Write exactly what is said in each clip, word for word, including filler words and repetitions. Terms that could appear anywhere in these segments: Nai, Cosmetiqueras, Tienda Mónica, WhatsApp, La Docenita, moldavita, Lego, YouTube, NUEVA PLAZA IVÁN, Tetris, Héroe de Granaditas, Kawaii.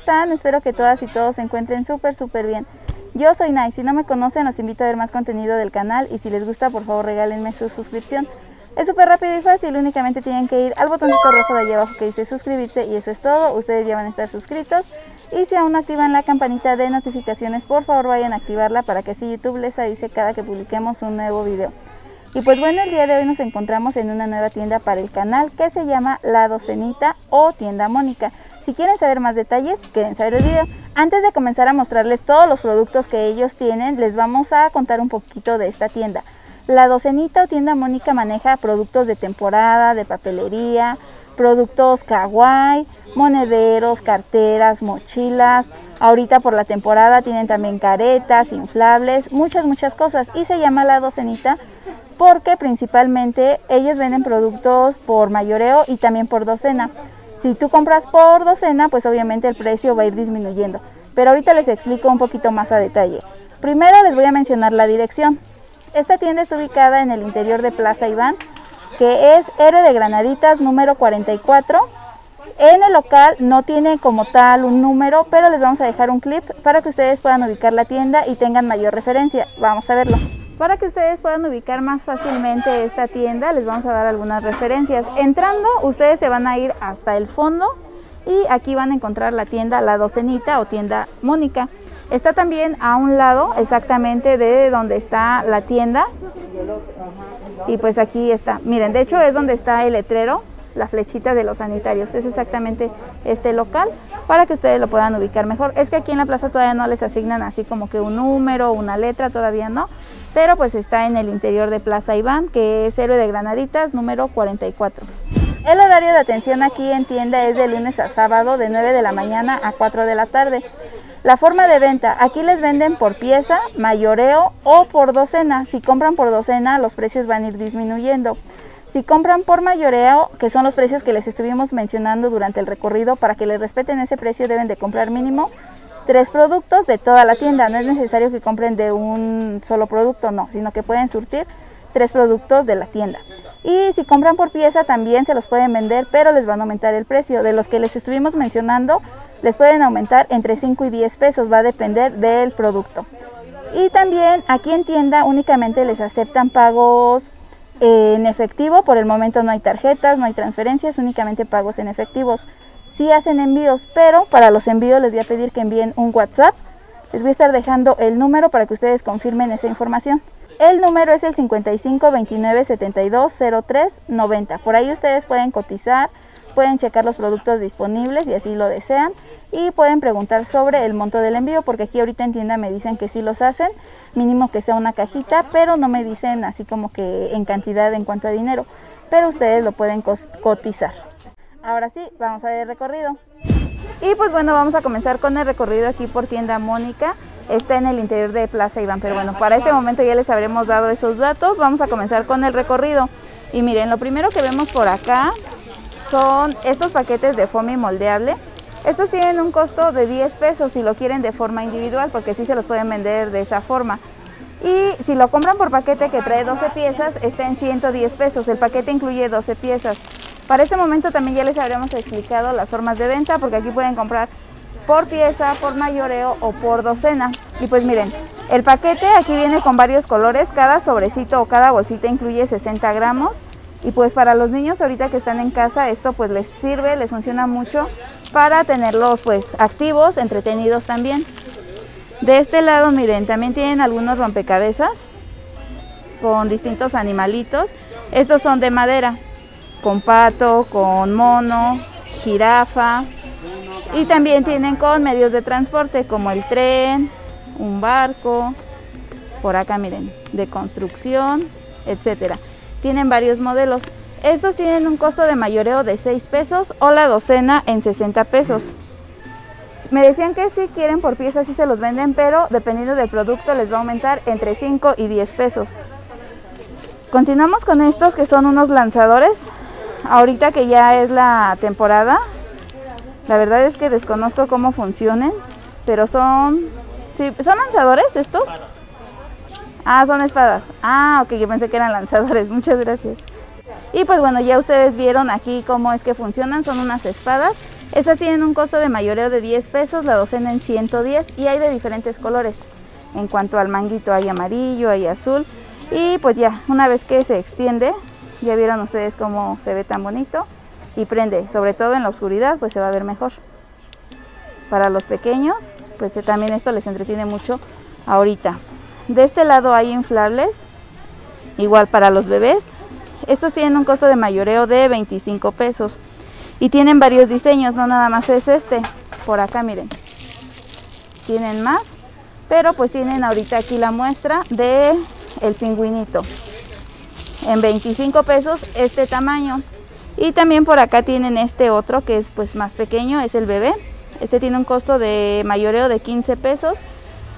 están? Espero que todas y todos se encuentren súper súper bien. Yo soy Nai, si no me conocen los invito a ver más contenido del canal y si les gusta por favor regálenme su suscripción. Es súper rápido y fácil, únicamente tienen que ir al botoncito rojo de allá abajo que dice suscribirse y eso es todo, ustedes ya van a estar suscritos. Y si aún no activan la campanita de notificaciones, por favor vayan a activarla para que así YouTube les avise cada que publiquemos un nuevo video. Y pues bueno, el día de hoy nos encontramos en una nueva tienda para el canal que se llama La Docenita o Tienda Mónica. Si quieren saber más detalles, quédense a ver el video. Antes de comenzar a mostrarles todos los productos que ellos tienen, les vamos a contar un poquito de esta tienda. La Docenita o Tienda Mónica maneja productos de temporada, de papelería, productos kawaii, monederos, carteras, mochilas. Ahorita por la temporada tienen también caretas, inflables, muchas, muchas cosas. Y se llama La Docenita porque principalmente ellos venden productos por mayoreo y también por docena. Si tú compras por docena, pues obviamente el precio va a ir disminuyendo. Pero ahorita les explico un poquito más a detalle. Primero les voy a mencionar la dirección. Esta tienda está ubicada en el interior de Plaza Iván, que es Héroe de Granaditas número cuarenta y cuatro. En el local no tiene como tal un número, pero les vamos a dejar un clip para que ustedes puedan ubicar la tienda y tengan mayor referencia. Vamos a verlo. Para que ustedes puedan ubicar más fácilmente esta tienda, les vamos a dar algunas referencias. Entrando, ustedes se van a ir hasta el fondo y aquí van a encontrar la tienda La Docenita o Tienda Mónica. Está también a un lado exactamente de donde está la tienda y pues aquí está, miren, de hecho es donde está el letrero, la flechita de los sanitarios, es exactamente este local para que ustedes lo puedan ubicar mejor. Es que aquí en la plaza todavía no les asignan así como que un número, una letra, todavía no, pero pues está en el interior de Plaza Iván, que es Héroe de Granaditas número cuarenta y cuatro. El horario de atención aquí en tienda es de lunes a sábado de nueve de la mañana a cuatro de la tarde. La forma de venta, aquí les venden por pieza, mayoreo o por docena. Si compran por docena, los precios van a ir disminuyendo. Si compran por mayoreo, que son los precios que les estuvimos mencionando durante el recorrido, para que les respeten ese precio deben de comprar mínimo tres productos de toda la tienda. No es necesario que compren de un solo producto, no, sino que pueden surtir tres productos de la tienda. Y si compran por pieza también se los pueden vender, pero les van a aumentar el precio. De los que les estuvimos mencionando, les pueden aumentar entre cinco y diez pesos, va a depender del producto. Y también aquí en tienda únicamente les aceptan pagos en efectivo, por el momento no hay tarjetas, no hay transferencias, únicamente pagos en efectivos. Sí hacen envíos, pero para los envíos les voy a pedir que envíen un WhatsApp. Les voy a estar dejando el número para que ustedes confirmen esa información. El número es el cincuenta y cinco, veintinueve, setenta y dos, cero tres, noventa. Por ahí ustedes pueden cotizar, pueden checar los productos disponibles y así lo desean. Y pueden preguntar sobre el monto del envío, porque aquí ahorita en tienda me dicen que sí los hacen. Mínimo que sea una cajita, pero no me dicen así como que en cantidad en cuanto a dinero. Pero ustedes lo pueden cotizar. Ahora sí, vamos a ver el recorrido. Y pues bueno, vamos a comenzar con el recorrido aquí por tienda Mónica. Está en el interior de Plaza Iván, pero bueno, para este momento ya les habremos dado esos datos. Vamos a comenzar con el recorrido. Y miren, lo primero que vemos por acá son estos paquetes de foamy moldeable. Estos tienen un costo de diez pesos si lo quieren de forma individual, porque sí se los pueden vender de esa forma. Y si lo compran por paquete que trae doce piezas, está en ciento diez pesos. El paquete incluye doce piezas. Para este momento también ya les habremos explicado las formas de venta, porque aquí pueden comprar por pieza, por mayoreo o por docena. Y pues miren, el paquete aquí viene con varios colores, cada sobrecito o cada bolsita incluye sesenta gramos. Y pues para los niños ahorita que están en casa, esto pues les sirve, les funciona mucho para tenerlos pues activos, entretenidos también. De este lado miren, también tienen algunos rompecabezas con distintos animalitos. Estos son de madera, con pato, con mono, jirafa. Y también tienen con medios de transporte como el tren, un barco, por acá miren, de construcción, etcétera. Tienen varios modelos. Estos tienen un costo de mayoreo de seis pesos o la docena en sesenta pesos. Me decían que si quieren por pieza sí se los venden, pero dependiendo del producto les va a aumentar entre cinco y diez pesos. Continuamos con estos que son unos lanzadores. Ahorita que ya es la temporada, la verdad es que desconozco cómo funcionen, pero son... ¿sí? ¿Son lanzadores estos? Ah, son espadas. Ah, ok, yo pensé que eran lanzadores, muchas gracias. Y pues bueno, ya ustedes vieron aquí cómo es que funcionan, son unas espadas. Estas tienen un costo de mayoreo de diez pesos, la docena en ciento diez y hay de diferentes colores. En cuanto al manguito hay amarillo, hay azul y pues ya, una vez que se extiende, ya vieron ustedes cómo se ve tan bonito y prende, sobre todo en la oscuridad pues se va a ver mejor. Para los pequeños pues también esto les entretiene mucho ahorita. De este lado hay inflables, igual para los bebés. Estos tienen un costo de mayoreo de veinticinco pesos. Y tienen varios diseños, no nada más es este. Por acá miren, tienen más, pero pues tienen ahorita aquí la muestra de el pingüinito. En veinticinco pesos este tamaño. Y también por acá tienen este otro que es pues más pequeño, es el bebé. Este tiene un costo de mayoreo de quince pesos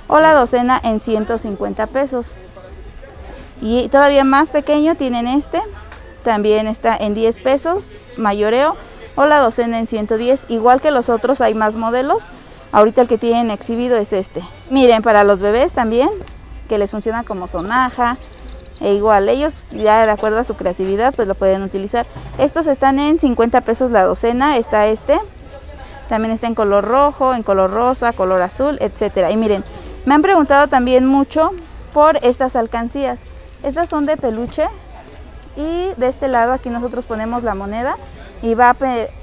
o la docena en ciento cincuenta pesos. Y todavía más pequeño tienen este, también está en diez pesos mayoreo o la docena en ciento diez, igual que los otros hay más modelos. Ahorita el que tienen exhibido es este. Miren, para los bebés también, que les funciona como sonaja, e igual ellos ya de acuerdo a su creatividad pues lo pueden utilizar. Estos están en cincuenta pesos la docena, está este, también está en color rojo, en color rosa, color azul, etcétera. Y miren, me han preguntado también mucho por estas alcancías. Estas son de peluche y de este lado aquí nosotros ponemos la moneda y va a,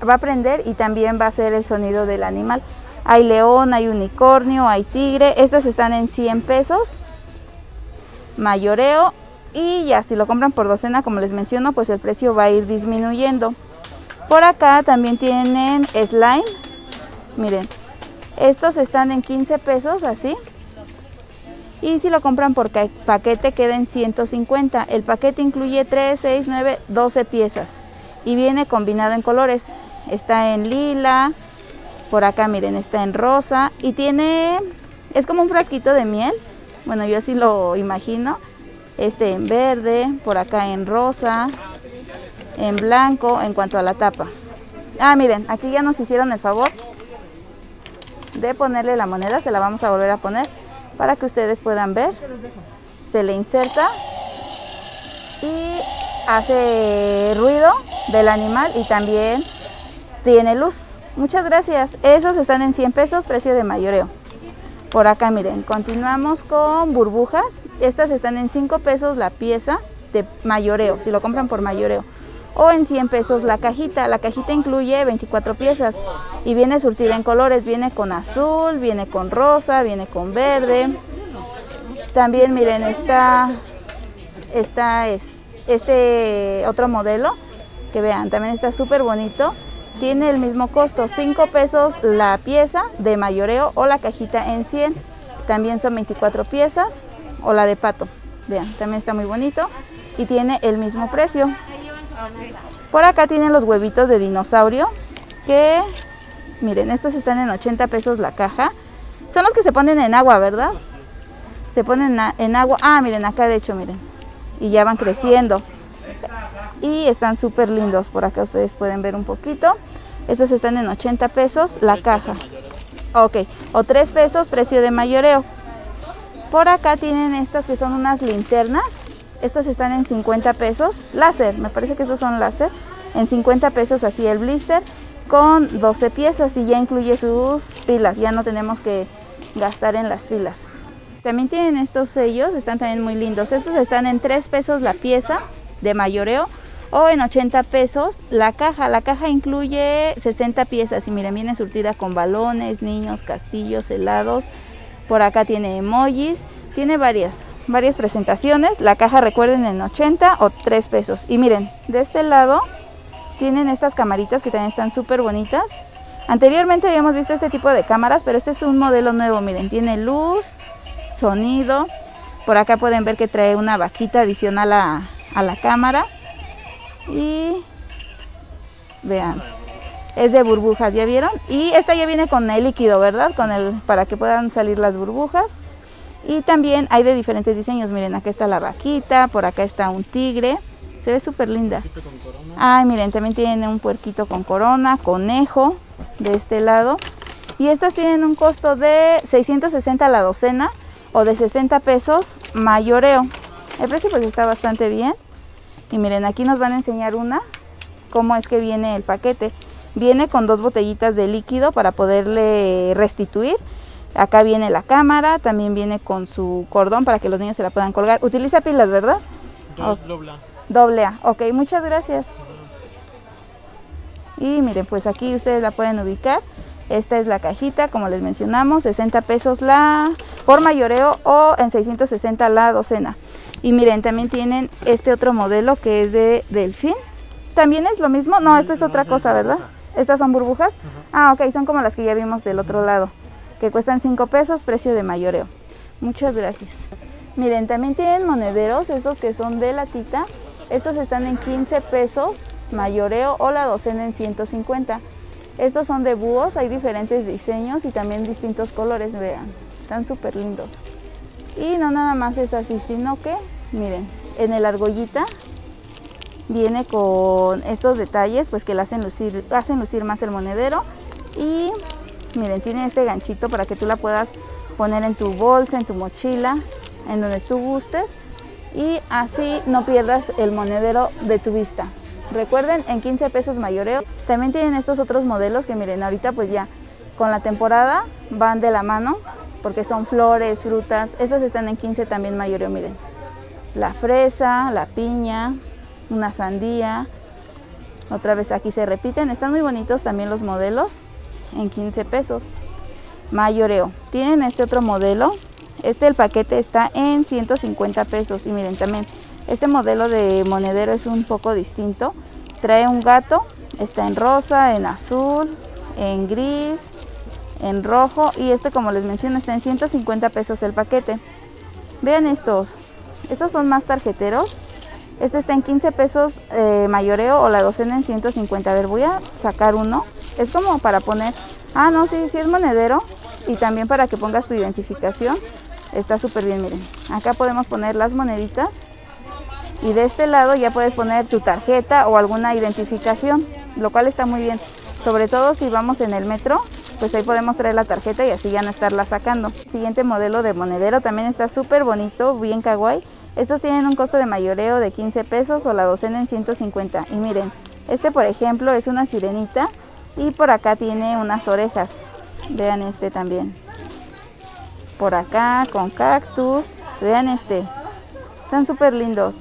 va a prender y también va a hacer el sonido del animal. Hay león, hay unicornio, hay tigre. Estas están en cien pesos, mayoreo, y ya si lo compran por docena, como les menciono, pues el precio va a ir disminuyendo. Por acá también tienen slime, miren, estos están en quince pesos así. Y si lo compran por paquete queda en ciento cincuenta. El paquete incluye tres, seis, nueve, doce piezas. Y viene combinado en colores. Está en lila, por acá miren, está en rosa. Y tiene, es como un frasquito de miel. Bueno, yo así lo imagino. Este en verde, por acá en rosa, en blanco en cuanto a la tapa. Ah, miren, aquí ya nos hicieron el favor de ponerle la moneda. Se la vamos a volver a poner para que ustedes puedan ver. Se le inserta y hace ruido del animal y también tiene luz. Muchas gracias. Esos están en cien pesos, precio de mayoreo. Por acá miren, continuamos con burbujas. Estas están en cinco pesos la pieza de mayoreo, si lo compran por mayoreo. O en cien pesos la cajita. La cajita incluye veinticuatro piezas y viene surtida en colores. Viene con azul, viene con rosa, viene con verde. También miren, está, está este otro modelo que vean, también está súper bonito. Tiene el mismo costo, cinco pesos la pieza de mayoreo o la cajita en cien. También son veinticuatro piezas o la de pato. Vean, también está muy bonito y tiene el mismo precio. Por acá tienen los huevitos de dinosaurio que, miren, estos están en ochenta pesos la caja. Son los que se ponen en agua, ¿verdad? Se ponen en agua. Ah, miren, acá de hecho, miren. Y ya van creciendo. Y están súper lindos. Por acá ustedes pueden ver un poquito. Estos están en ochenta pesos la caja. Ok, o tres pesos precio de mayoreo. Por acá tienen estas que son unas linternas. Estas están en cincuenta pesos, láser, me parece que estos son láser, en cincuenta pesos así el blister con doce piezas y ya incluye sus pilas, ya no tenemos que gastar en las pilas. También tienen estos sellos, están también muy lindos, estos están en tres pesos la pieza de mayoreo o en ochenta pesos la caja. La caja incluye sesenta piezas y miren, viene surtida con balones, niños, castillos, helados, por acá tiene emojis, tiene varias. Varias presentaciones, la caja recuerden en ochenta o tres pesos. Y miren, de este lado tienen estas camaritas que también están súper bonitas. Anteriormente habíamos visto este tipo de cámaras, pero este es un modelo nuevo, miren, tiene luz, sonido. Por acá pueden ver que trae una vaquita adicional a, a la cámara. Y vean, es de burbujas, ¿ya vieron? Y esta ya viene con el líquido, ¿verdad? Con el, para que puedan salir las burbujas. Y también hay de diferentes diseños, miren, acá está la vaquita, por acá está un tigre, se ve súper linda. Ay, miren, también tienen un puerquito con corona, conejo de este lado. Y estas tienen un costo de seiscientos sesenta la docena o de sesenta pesos mayoreo. El precio pues está bastante bien. Y miren, aquí nos van a enseñar una, cómo es que viene el paquete. Viene con dos botellitas de líquido para poderle restituir. Acá viene la cámara, también viene con su cordón para que los niños se la puedan colgar. Utiliza pilas, ¿verdad? Do, okay. Doble A. Doble A. Ok, muchas gracias. Uh -huh. Y miren, pues aquí ustedes la pueden ubicar. Esta es la cajita, como les mencionamos, sesenta pesos la por mayoreo o en seiscientos sesenta la docena. Y miren, también tienen este otro modelo que es de delfín. ¿También es lo mismo? No, esta es otra cosa, ¿verdad? ¿Estas son burbujas? Uh -huh. Ah, ok, son como las que ya vimos del otro lado, que cuestan cinco pesos, precio de mayoreo. Muchas gracias. Miren, también tienen monederos, estos que son de latita. Estos están en quince pesos, mayoreo o la docena en ciento cincuenta. Estos son de búhos, hay diferentes diseños y también distintos colores, vean, están súper lindos. Y no nada más es así, sino que, miren, en el argollita viene con estos detalles, pues que le hacen lucir, hacen lucir más el monedero. Y miren, tiene este ganchito para que tú la puedas poner en tu bolsa, en tu mochila, en donde tú gustes. Y así no pierdas el monedero de tu vista. Recuerden, en quince pesos mayoreo. También tienen estos otros modelos que miren, ahorita pues ya con la temporada van de la mano, porque son flores, frutas. Estas están en quince también mayoreo, miren. La fresa, la piña, una sandía. Otra vez aquí se repiten. Están muy bonitos también los modelos. En quince pesos mayoreo. Tienen este otro modelo. Este, el paquete está en ciento cincuenta pesos. Y miren, también este modelo de monedero es un poco distinto. Trae un gato. Está en rosa, en azul, en gris, en rojo. Y este, como les menciono, está en ciento cincuenta pesos el paquete. Vean estos. Estos son más tarjeteros. Este está en quince pesos eh, mayoreo o la docena en ciento cincuenta. A ver, voy a sacar uno. Es como para poner, ah no, sí, sí es monedero, y también para que pongas tu identificación. Está súper bien, miren. Acá podemos poner las moneditas y de este lado ya puedes poner tu tarjeta o alguna identificación, lo cual está muy bien. Sobre todo si vamos en el metro, pues ahí podemos traer la tarjeta y así ya no estarla sacando. El siguiente modelo de monedero también está súper bonito, bien kawaii. Estos tienen un costo de mayoreo de quince pesos o la docena en ciento cincuenta. Y miren, este por ejemplo es una sirenita. Y por acá tiene unas orejas, vean este también. Por acá con cactus, vean este. Están súper lindos.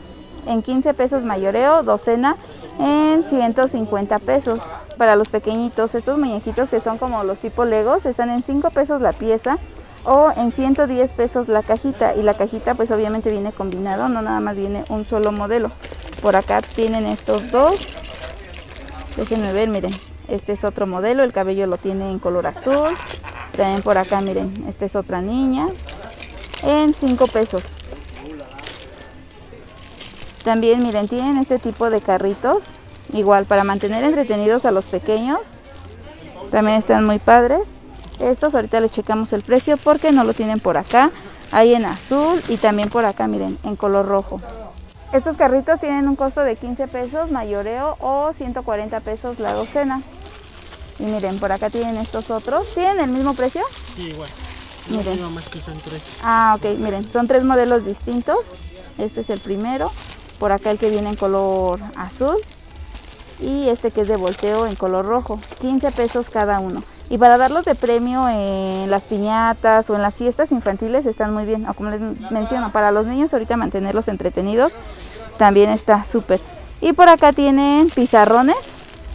En quince pesos mayoreo, docena en ciento cincuenta pesos. Para los pequeñitos, estos muñequitos que son como los tipo Legos, están en cinco pesos la pieza o en ciento diez pesos la cajita. Y la cajita pues obviamente viene combinado, no nada más viene un solo modelo. Por acá tienen estos dos. Déjenme ver, miren. Este es otro modelo, el cabello lo tiene en color azul. También por acá, miren, esta es otra niña. En cinco pesos. También, miren, tienen este tipo de carritos. Igual, para mantener entretenidos a los pequeños. También están muy padres. Estos ahorita les checamos el precio porque no lo tienen por acá. Hay en azul y también por acá, miren, en color rojo. Estos carritos tienen un costo de quince pesos mayoreo o ciento cuarenta pesos la docena. Y miren, por acá tienen estos otros. ¿Tienen el mismo precio? Sí, igual. No, miren. No, más que son tres. Ah, ok. Miren, son tres modelos distintos. Este es el primero. Por acá el que viene en color azul. Y este que es de volteo en color rojo. quince pesos cada uno. Y para darlos de premio en las piñatas o en las fiestas infantiles están muy bien. O como les menciono, para los niños ahorita mantenerlos entretenidos también está súper. Y por acá tienen pizarrones.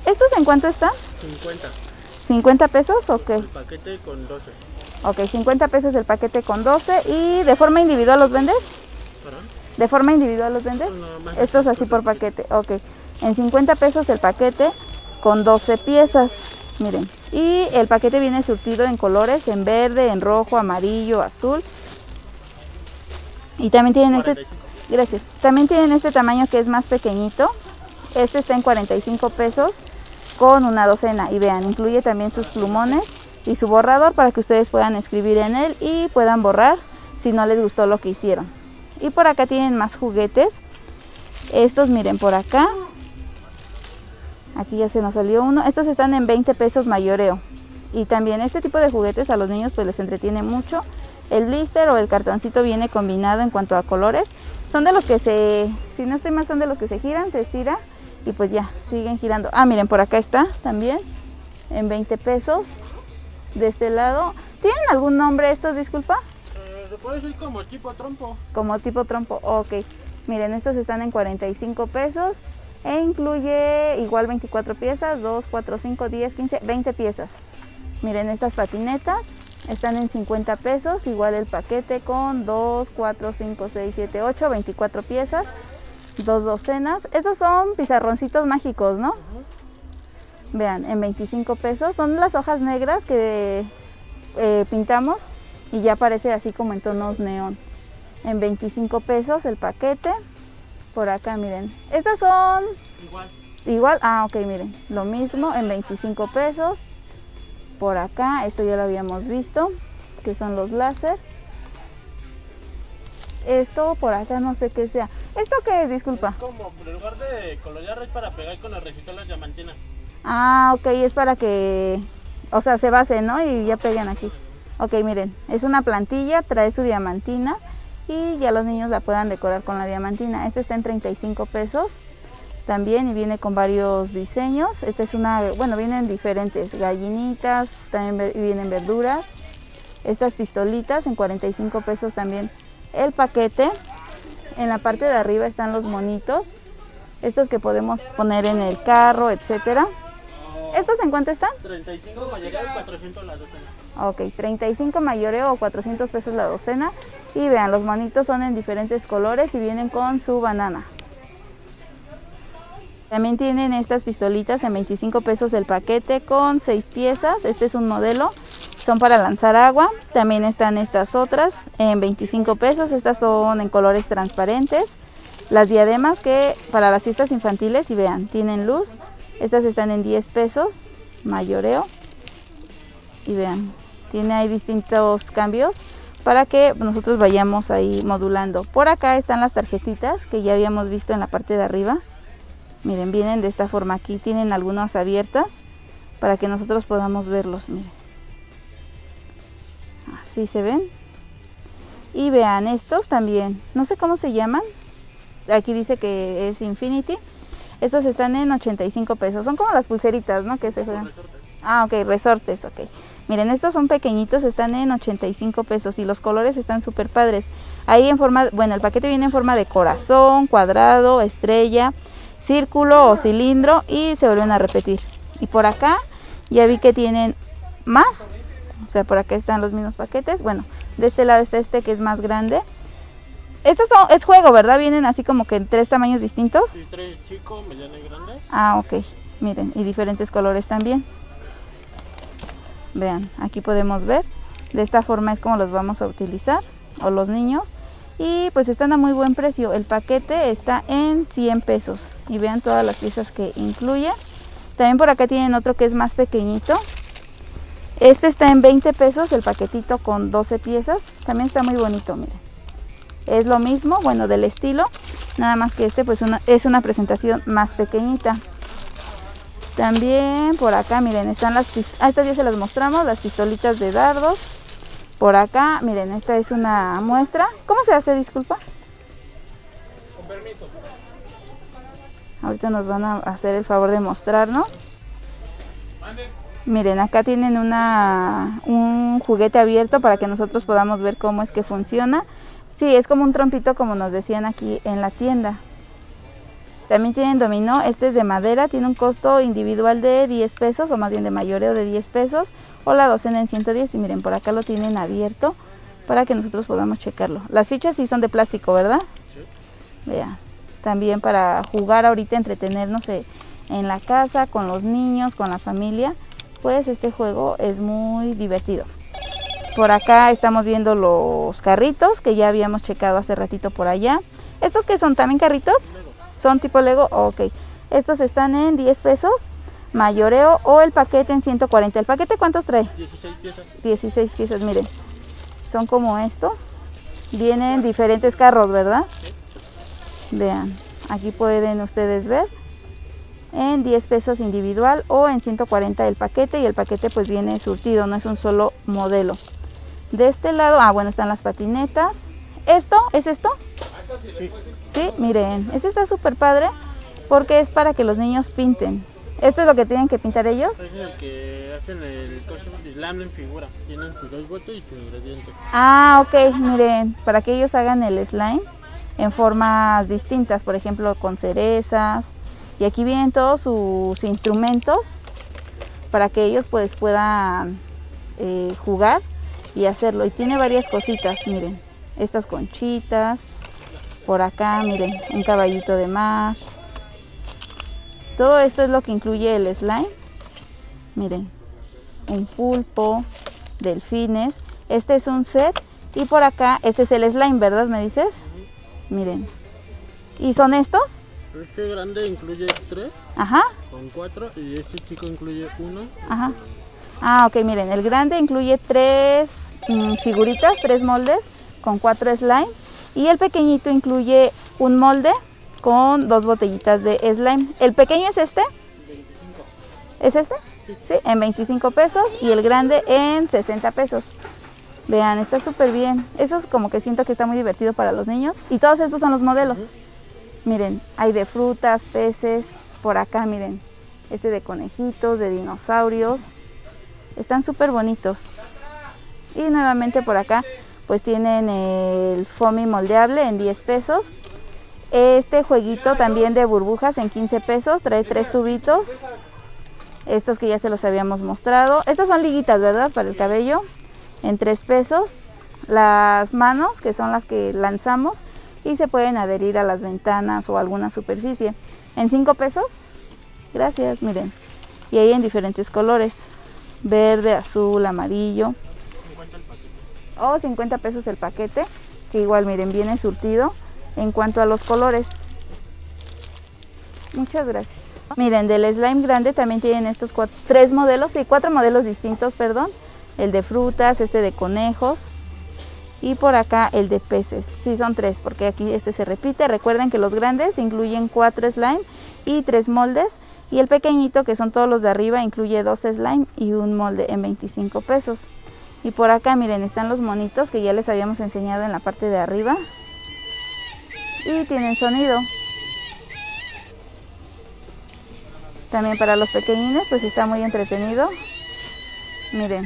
¿Estos en cuánto están? cincuenta. ¿cincuenta pesos o qué? El paquete con doce. Ok, cincuenta pesos el paquete con doce. ¿Y de forma individual los vendes? ¿Perdón? ¿De forma individual los vendes? No, no, estos así por paquete. Ok, en cincuenta pesos el paquete con doce piezas. Miren, y el paquete viene surtido en colores, en verde, en rojo, amarillo, azul. Y también tienen este, gracias, también tienen este tamaño que es más pequeñito. Este está en cuarenta y cinco pesos con una docena. Y vean, incluye también sus plumones y su borrador para que ustedes puedan escribir en él y puedan borrar si no les gustó lo que hicieron. Y por acá tienen más juguetes. Estos, miren, por acá. Aquí ya se nos salió uno. Estos están en veinte pesos mayoreo. Y también este tipo de juguetes a los niños pues les entretiene mucho. El blister o el cartoncito viene combinado en cuanto a colores. Son de los que se, si no estoy mal, son de los que se giran, se estira y pues ya, siguen girando. Ah, miren, por acá está también. en veinte pesos. De este lado, ¿tienen algún nombre estos, disculpa? Eh, se puede decir como tipo trompo. Como tipo trompo, ok. Miren, estos están en cuarenta y cinco pesos e incluye igual veinticuatro piezas, dos, cuatro, cinco, diez, quince, veinte piezas. Miren, estas patinetas están en cincuenta pesos, igual el paquete con dos, cuatro, cinco, seis, siete, ocho, veinticuatro piezas, dos docenas. Estos son pizarroncitos mágicos, ¿no? Uh-huh. Vean, en veinticinco pesos, son las hojas negras que eh, pintamos y ya aparece así como en tonos neón. En veinticinco pesos el paquete. Por acá miren, estas son igual, igual, ah ok, miren, lo mismo en veinticinco pesos. Por acá, esto ya lo habíamos visto, que son los láser. Esto por acá no sé qué sea. ¿Esto qué es? Disculpa. Es como en lugar de colorear es para pegar con la resitola diamantina. Ah, ok, es para que, o sea, se base, ¿no? Y ya pegan aquí. Ok, miren, es una plantilla, trae su diamantina y ya los niños la puedan decorar con la diamantina. Este está en treinta y cinco pesos también y viene con varios diseños. Esta es una, bueno, vienen diferentes gallinitas, también vienen verduras. Estas pistolitas en cuarenta y cinco pesos también el paquete. En la parte de arriba están los monitos, estos que podemos poner en el carro, etcétera. ¿Estos en cuánto están? treinta y cinco mayoreo y cuatrocientos la docena. Ok, treinta y cinco mayoreo o cuatrocientos pesos la docena. Y vean, los manitos son en diferentes colores y vienen con su banana. También tienen estas pistolitas en veinticinco pesos el paquete con seis piezas. Este es un modelo, son para lanzar agua. También están estas otras en veinticinco pesos. Estas son en colores transparentes. Las diademas que para las fiestas infantiles, y vean, tienen luz. Estas están en diez pesos, mayoreo. Y vean, tiene ahí distintos cambios para que nosotros vayamos ahí modulando. Por acá están las tarjetitas que ya habíamos visto en la parte de arriba. Miren, vienen de esta forma aquí. Tienen algunas abiertas para que nosotros podamos verlos, miren. Así se ven. Y vean, estos también, no sé cómo se llaman. Aquí dice que es Infinity. Estos están en ochenta y cinco pesos. Son como las pulseritas, ¿no? Que se juegan. Resortes. Ah, ok, resortes, ok. Miren, estos son pequeñitos, están en ochenta y cinco pesos y los colores están súper padres. Ahí en forma, bueno, el paquete viene en forma de corazón, cuadrado, estrella, círculo o cilindro y se vuelven a repetir. Y por acá ya vi que tienen más. O sea, por acá están los mismos paquetes. Bueno, de este lado está este que es más grande. Estos son, es juego, ¿verdad? Vienen así como que en tres tamaños distintos. Sí, tres chicos, medianos y grandes. Ah, ok. Miren, y diferentes colores también. Vean, aquí podemos ver. De esta forma es como los vamos a utilizar, o los niños. Y pues están a muy buen precio. El paquete está en cien pesos. Y vean todas las piezas que incluye. También por acá tienen otro que es más pequeñito. Este está en veinte pesos, el paquetito con doce piezas. También está muy bonito, miren. Es lo mismo, bueno, del estilo, nada más que este pues una, es una presentación más pequeñita. También por acá, miren, están las ah, estas ya se las mostramos, las pistolitas de dardos. Por acá, miren, esta es una muestra. ¿Cómo se hace, disculpa? Con permiso. Ahorita nos van a hacer el favor de mostrarnos. Mande. Miren, acá tienen una, un juguete abierto para que nosotros podamos ver cómo es que funciona. Sí, es como un trompito, como nos decían aquí en la tienda. También tienen dominó, este es de madera, tiene un costo individual de diez pesos, o más bien de mayoreo de diez pesos, o la docena en ciento diez, y miren, por acá lo tienen abierto para que nosotros podamos checarlo. Las fichas sí son de plástico, ¿verdad? Sí. Vean, también para jugar ahorita, entretenernos en la casa, con los niños, con la familia, pues este juego es muy divertido. Por acá estamos viendo los carritos que ya habíamos checado hace ratito por allá. ¿Estos que son? ¿También carritos? Lego. ¿Son tipo Lego? Ok. Estos están en diez pesos, mayoreo o el paquete en ciento cuarenta. ¿El paquete cuántos trae? dieciséis piezas. dieciséis piezas, miren. Son como estos. Vienen diferentes carros, ¿verdad? Sí. Vean, aquí pueden ustedes ver. En diez pesos individual o en ciento cuarenta el paquete, y el paquete pues viene surtido, no es un solo modelo. De este lado, ah bueno, están las patinetas. ¿Esto? ¿Es esto? Sí, sí, miren, este está súper padre porque es para que los niños pinten. ¿Esto es lo que tienen que pintar ellos? Es lo que hacen el coche de Islam en figura. Tienen sus dos botes y sus ingredientes. Ah, ok. Miren, para que ellos hagan el slime en formas distintas, por ejemplo, con cerezas. Y aquí vienen todos sus instrumentos para que ellos pues puedan eh, jugar y hacerlo. Y tiene varias cositas, miren. Estas conchitas. Por acá, miren, un caballito de mar. Todo esto es lo que incluye el slime. Miren, un pulpo, delfines. Este es un set. Y por acá, este es el slime, ¿verdad? ¿Me dices? Miren. ¿Y son estos? Este grande incluye tres. Ajá. Con cuatro. Y este chico incluye uno. Ajá. Ah, ok, miren. El grande incluye tres mmm, figuritas, tres moldes con cuatro slime. Y el pequeñito incluye un molde con dos botellitas de slime. ¿El pequeño es este? veinticinco. ¿Es este? Sí. Sí, en veinticinco pesos y el grande en sesenta pesos. Vean, está súper bien. Eso es como que siento que está muy divertido para los niños. Y todos estos son los modelos. Uh-huh. Miren, hay de frutas, peces. Por acá, miren. Este de conejitos, de dinosaurios. Están súper bonitos. Y nuevamente por acá, pues tienen el foamy moldeable en diez pesos. Este jueguito también de burbujas en quince pesos, trae tres tubitos. Estos que ya se los habíamos mostrado. Estas son liguitas, ¿verdad? Para el cabello, en tres pesos. Las manos, que son las que lanzamos, y se pueden adherir a las ventanas o a alguna superficie. En cinco pesos. Gracias, miren. Y ahí en diferentes colores. Verde, azul, amarillo. O cincuenta pesos el paquete, que igual, miren, viene surtido. En cuanto a los colores, muchas gracias. Miren, del slime grande también tienen estos cuatro, tres modelos, y cuatro modelos distintos, perdón. El de frutas, este de conejos y por acá el de peces. Sí, son tres, porque aquí este se repite. Recuerden que los grandes incluyen cuatro slime y tres moldes. Y el pequeñito, que son todos los de arriba, incluye dos slime y un molde en veinticinco pesos. Y por acá, miren, están los monitos que ya les habíamos enseñado en la parte de arriba. Y tienen sonido. También para los pequeñines, pues está muy entretenido. Miren.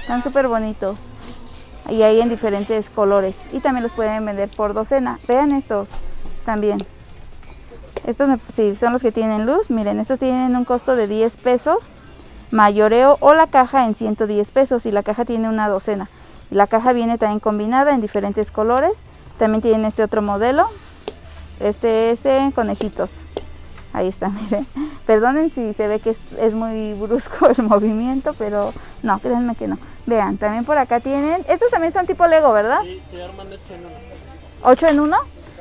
Están súper bonitos. Y hay en diferentes colores. Y también los pueden vender por docena. Vean estos también. Estos sí, son los que tienen luz. Miren, estos tienen un costo de diez pesos. Mayoreo o la caja en ciento diez pesos. Y la caja tiene una docena. La caja viene también combinada en diferentes colores. También tienen este otro modelo. Este es en conejitos. Ahí está, miren. Perdonen si se ve que es, es muy brusco el movimiento, pero no, créanme que no. Vean, también por acá tienen... Estos también son tipo Lego, ¿verdad? Sí, se arman ocho en uno. ¿ocho en uno?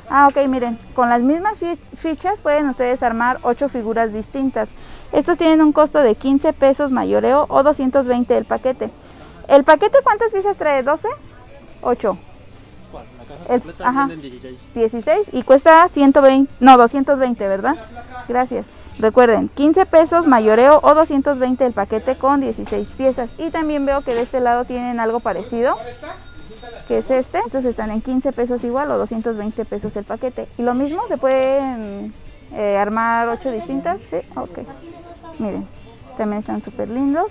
Ah, ok, miren. Con las mismas fichas pueden ustedes armar ocho figuras distintas. Estos tienen un costo de quince pesos mayoreo o doscientos veinte el paquete. ¿El paquete cuántas piezas trae? ¿doce? ¿ocho? El, ajá, dieciséis, y cuesta ciento veinte, no, doscientos veinte, ¿verdad? Gracias. Recuerden, quince pesos mayoreo o doscientos veinte el paquete con dieciséis piezas. Y también veo que de este lado tienen algo parecido, que es este. Entonces están en quince pesos igual o doscientos veinte pesos el paquete. Y lo mismo, se pueden eh, armar ocho distintas, ¿sí? Ok. Miren, también están súper lindos.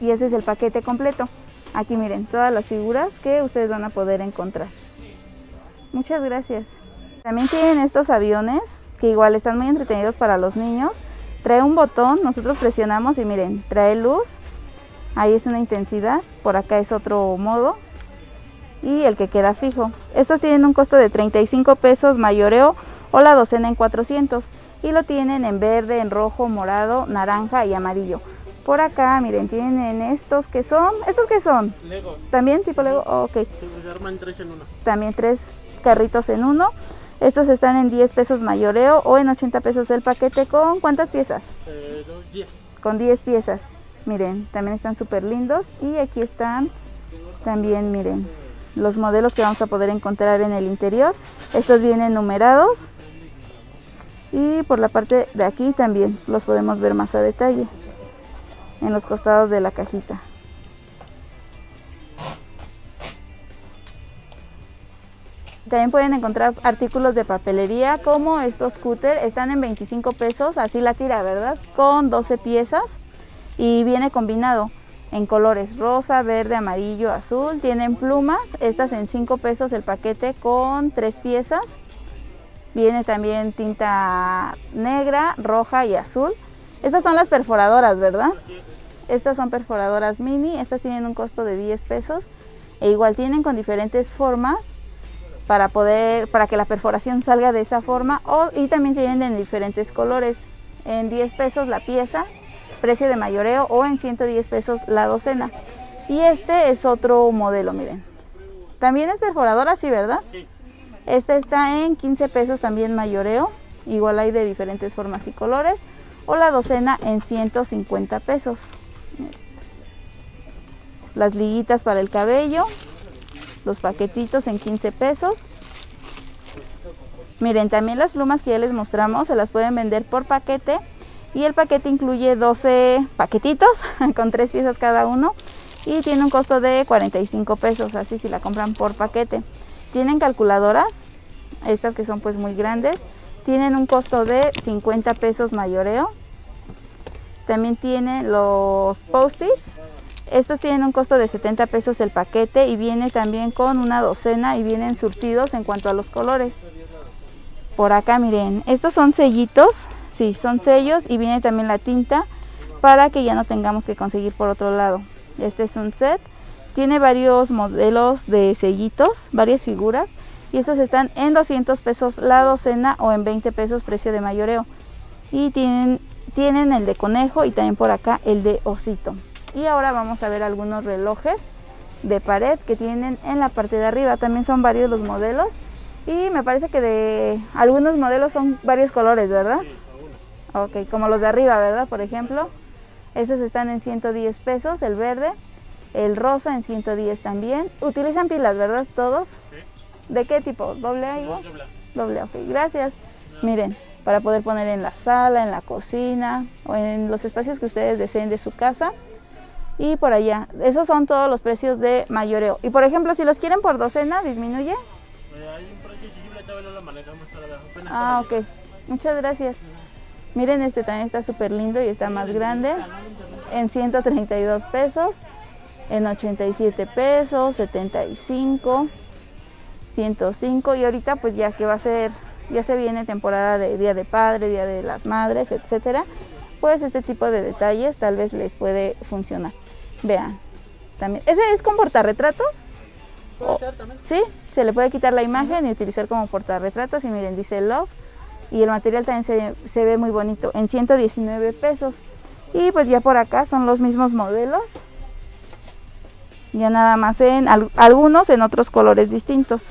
Y ese es el paquete completo. Aquí miren, todas las figuras que ustedes van a poder encontrar. Muchas gracias. También tienen estos aviones, que igual están muy entretenidos para los niños. Trae un botón, nosotros presionamos y miren, trae luz. Ahí es una intensidad, por acá es otro modo. Y el que queda fijo. Estos tienen un costo de treinta y cinco pesos mayoreo o la docena en cuatrocientos. Y lo tienen en verde, en rojo, morado, naranja y amarillo. Por acá, miren, tienen estos que son... ¿Estos qué son? Lego. ¿También tipo Lego? Oh, ok. Se arman tres en uno. También tres carritos en uno. Estos están en diez pesos mayoreo o en ochenta pesos el paquete con... ¿Cuántas piezas? Eh, dos, diez. Con diez piezas. Miren, también están súper lindos. Y aquí están también, miren, los modelos que vamos a poder encontrar en el interior. Estos vienen numerados. Y por la parte de aquí también los podemos ver más a detalle. En los costados de la cajita. También pueden encontrar artículos de papelería como estos cúter, están en veinticinco pesos, así la tira, ¿verdad? Con doce piezas y viene combinado en colores rosa, verde, amarillo, azul. Tienen plumas, estas en cinco pesos el paquete con tres piezas. Viene también tinta negra, roja y azul. Estas son las perforadoras, ¿verdad? Estas son perforadoras mini, estas tienen un costo de diez pesos e igual tienen con diferentes formas para poder, para que la perforación salga de esa forma, o, y también tienen en diferentes colores, en diez pesos la pieza, precio de mayoreo, o en ciento diez pesos la docena. Y este es otro modelo, miren. También es perforadora, sí, ¿verdad? Esta está en quince pesos también mayoreo, igual hay de diferentes formas y colores, o la docena en ciento cincuenta pesos. Las liguitas para el cabello, los paquetitos en quince pesos. Miren, también las plumas que ya les mostramos se las pueden vender por paquete y el paquete incluye doce paquetitos con tres piezas cada uno y tiene un costo de cuarenta y cinco pesos, así si la compran por paquete. Tienen calculadoras, estas que son pues muy grandes, tienen un costo de cincuenta pesos mayoreo. También tienen los post-its. Estos tienen un costo de setenta pesos el paquete y viene también con una docena y vienen surtidos en cuanto a los colores. Por acá miren, estos son sellitos, sí, son sellos y viene también la tinta para que ya no tengamos que conseguir por otro lado. Este es un set, tiene varios modelos de sellitos, varias figuras y estos están en doscientos pesos la docena o en veinte pesos precio de mayoreo. Y tienen, tienen el de conejo y también por acá el de osito. Y ahora vamos a ver algunos relojes de pared que tienen en la parte de arriba. También son varios los modelos y me parece que de algunos modelos son varios colores, ¿verdad? Ok, como los de arriba, ¿verdad? Por ejemplo, estos están en ciento diez pesos, el verde, el rosa en ciento diez también. Utilizan pilas, ¿verdad? Todos. ¿De qué tipo? ¿Doble A igual? Doble A, ok, gracias. Miren, para poder poner en la sala, en la cocina o en los espacios que ustedes deseen de su casa. Y por allá, esos son todos los precios de mayoreo. Y por ejemplo, si los quieren por docena, ¿disminuye? Ah, ok. Muchas gracias. Miren, este también está súper lindo y está más grande. En ciento treinta y dos pesos, en ochenta y siete pesos, setenta y cinco, ciento cinco. Y ahorita pues ya que va a ser, ya se viene temporada de Día de Padre, Día de las Madres, etcétera, pues este tipo de detalles tal vez les puede funcionar. Vean, también, ¿ese es con portarretratos? ¿Puede ser también? Sí, se le puede quitar la imagen y utilizar como portarretratos y miren, dice Love y el material también se, se ve muy bonito, en ciento diecinueve pesos. Y pues ya por acá son los mismos modelos, ya nada más en al, algunos en otros colores distintos.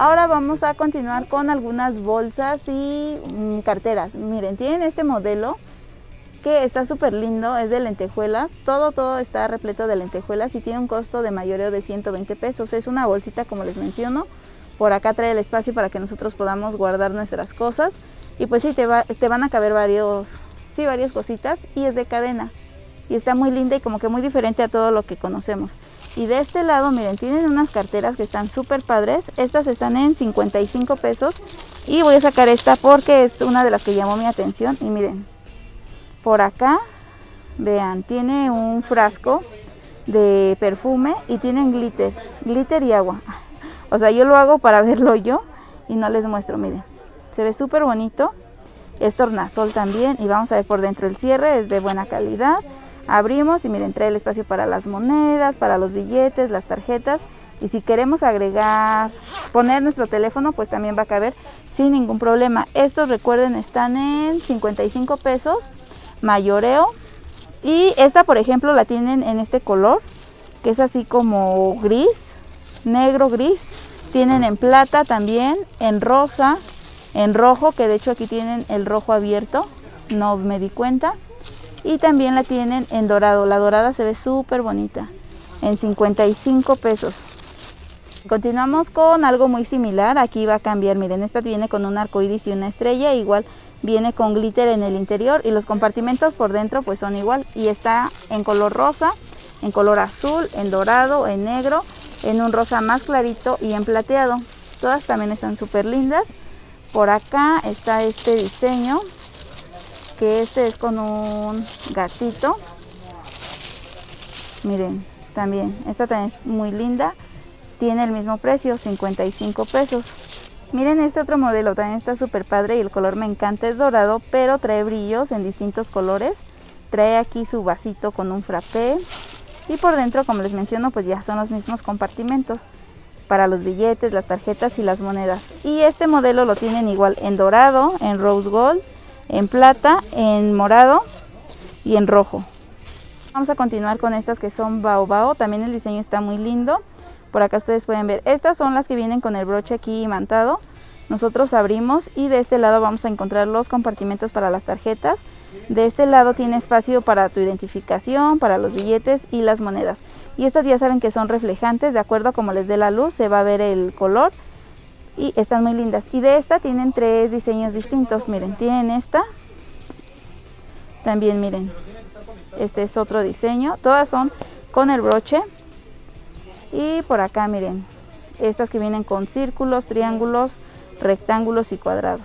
Ahora vamos a continuar con algunas bolsas y mm, carteras. Miren, tienen este modelo que está súper lindo, es de lentejuelas. Todo, todo está repleto de lentejuelas y tiene un costo de mayoreo de ciento veinte pesos. Es una bolsita, como les menciono. Por acá trae el espacio para que nosotros podamos guardar nuestras cosas. Y pues sí, te, va, te van a caber varios, sí, varias cositas y es de cadena. Y está muy linda y como que muy diferente a todo lo que conocemos. Y de este lado, miren, tienen unas carteras que están súper padres. Estas están en cincuenta y cinco pesos. Y voy a sacar esta porque es una de las que llamó mi atención. Y miren, por acá, vean, tiene un frasco de perfume y tienen glitter. Glitter y agua. O sea, yo lo hago para verlo yo y no les muestro, miren. Se ve súper bonito. Es tornasol también. Y vamos a ver por dentro el cierre, es de buena calidad. Abrimos y miren, trae el espacio para las monedas, para los billetes, las tarjetas. Y si queremos agregar, poner nuestro teléfono, pues también va a caber sin ningún problema. Estos, recuerden, están en cincuenta y cinco pesos, mayoreo. Y esta, por ejemplo, la tienen en este color, que es así como gris, negro gris. Tienen en plata también, en rosa, en rojo, que de hecho aquí tienen el rojo abierto, no me di cuenta. Y también la tienen en dorado, la dorada se ve súper bonita, en cincuenta y cinco pesos. Continuamos con algo muy similar, aquí va a cambiar, miren, esta viene con un arco iris y una estrella, igual viene con glitter en el interior y los compartimentos por dentro pues son igual, y está en color rosa, en color azul, en dorado, en negro, en un rosa más clarito y en plateado. Todas también están súper lindas. Por acá está este diseño, que este es con un gatito. Miren, también, esta también es muy linda. Tiene el mismo precio, cincuenta y cinco pesos. Miren este otro modelo, también está súper padre y el color me encanta, es dorado, pero trae brillos en distintos colores. Trae aquí su vasito con un frappé. Y por dentro, como les menciono, pues ya son los mismos compartimentos para los billetes, las tarjetas y las monedas. Y este modelo lo tienen igual en dorado, en rose gold, en plata, en morado y en rojo. Vamos a continuar con estas que son baobao. También el diseño está muy lindo. Por acá ustedes pueden ver, estas son las que vienen con el broche aquí imantado. Nosotros abrimos y de este lado vamos a encontrar los compartimentos para las tarjetas. De este lado tiene espacio para tu identificación, para los billetes y las monedas. Y estas ya saben que son reflejantes, de acuerdo a como les dé la luz se va a ver el color. Y están muy lindas. Y de esta tienen tres diseños distintos. Miren, tienen esta. También miren, este es otro diseño. Todas son con el broche. Y por acá miren, estas que vienen con círculos, triángulos, rectángulos y cuadrados.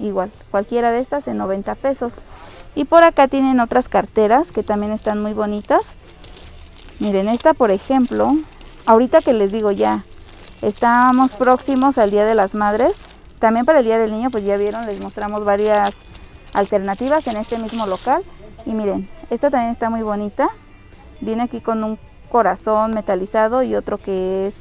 Igual, cualquiera de estas en noventa pesos. Y por acá tienen otras carteras que también están muy bonitas. Miren, esta por ejemplo, ahorita que les digo ya, estamos próximos al Día de las Madres. También para el Día del Niño, pues ya vieron, les mostramos varias alternativas en este mismo local. Y miren, esta también está muy bonita. Viene aquí con un corazón metalizado y otro que es,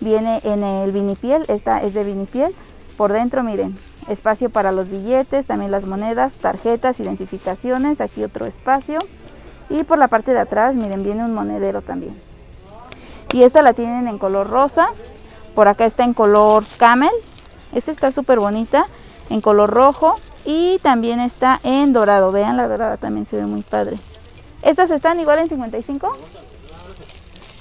viene en el vinipiel. Esta es de vinipiel. Por dentro, miren, espacio para los billetes, también las monedas, tarjetas, identificaciones, aquí otro espacio. Y por la parte de atrás, miren, viene un monedero también. Y esta la tienen en color rosa, por acá está en color camel, esta está súper bonita, en color rojo y también está en dorado. Vean, la dorada también se ve muy padre. Estas están igual en cincuenta y cinco.